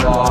Longer